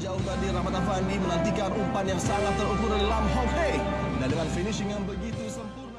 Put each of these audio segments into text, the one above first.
jauh tadi Ramadhan Afandi menantikan umpan yang sangat terukur dari Lam Hok Hei. Dan dengan finishing yang begitu sempurna.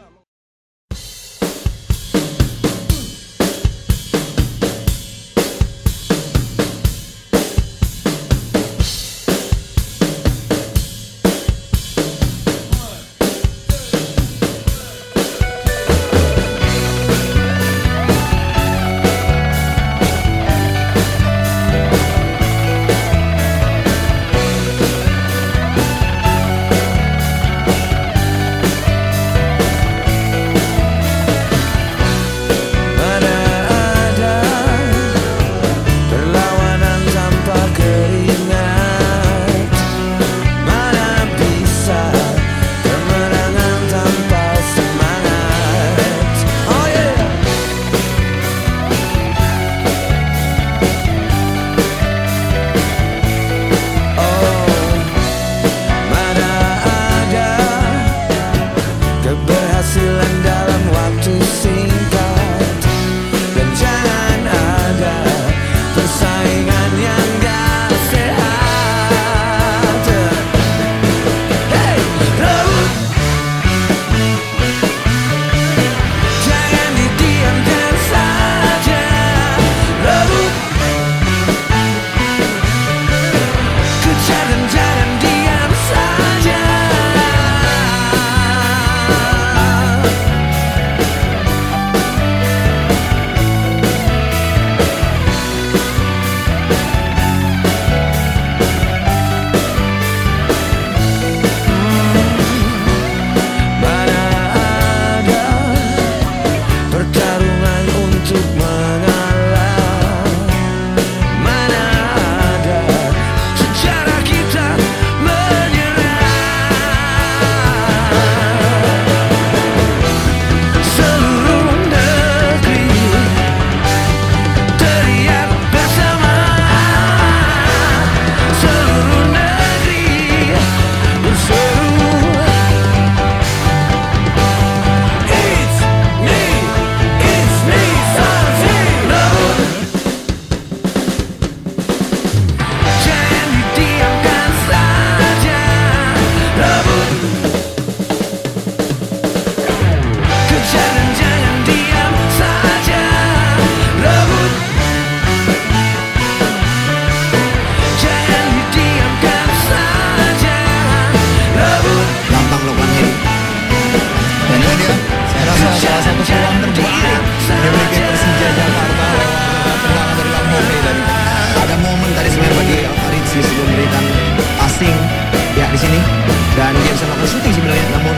Dan dia bisa melakukan shooting sebenarnya, namun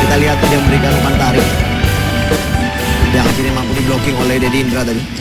kita lihat dia memberikan umpan tarik yang akhirnya mampu diblocking oleh Dedi Indra tadi.